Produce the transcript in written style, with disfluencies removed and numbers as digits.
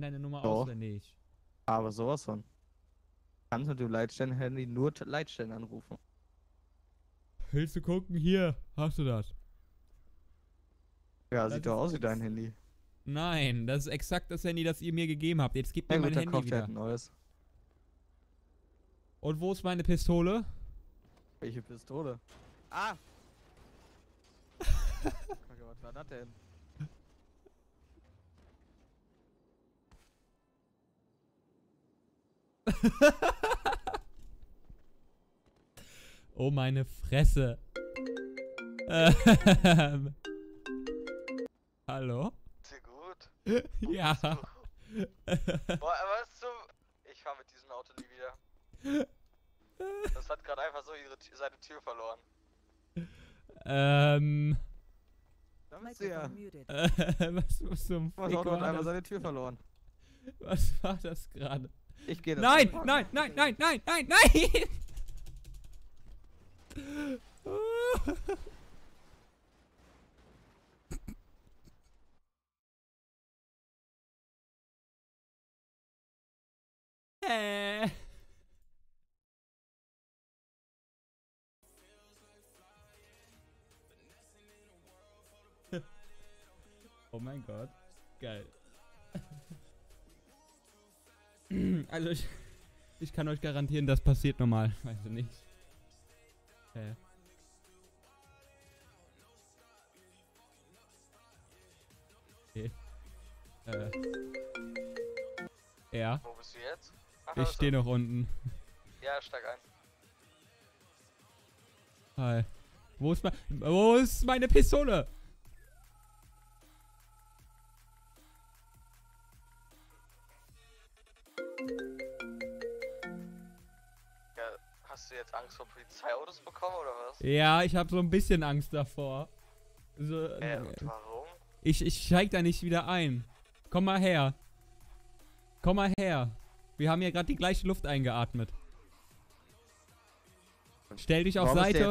deine Nummer auswendig. Aber sowas von. Kannst du mit dem Leitstellen-Handy nur Leitstellen anrufen. Willst du gucken? Hier, hast du das? Ja, das sieht doch aus wie dein Handy. Nein, das ist exakt das Handy, das ihr mir gegeben habt. Jetzt gebt mir mein Handy wieder. Ein neues. Und wo ist meine Pistole? Welche Pistole? Ah! Kacke, was war das denn? Oh meine Fresse. Hallo? Sehr gut. Ja. Boah, aber was zum... Ich fahr mit diesem Auto nie wieder. Das hat gerade einfach so seine Tür verloren. Was zum Fick hat einfach seine Tür verloren. Was war das gerade? Ich gehe das. Nein, nein, nein, nein, nein, nein, nein! Oh mein Gott, geil. Also ich kann euch garantieren, das passiert normal, weißt du nicht. Okay. Ja. Wo bist du jetzt? Ach, ich stehe noch unten. Ja, steig ein. Hi. Wo ist meine Pistole? Hast du jetzt Angst vor Polizeiautos bekommen oder was? Ja, ich habe so ein bisschen Angst davor. So, und warum? Ich steig da nicht wieder ein. Komm mal her. Komm mal her. Wir haben hier gerade die gleiche Luft eingeatmet. Stell dich auf Seite.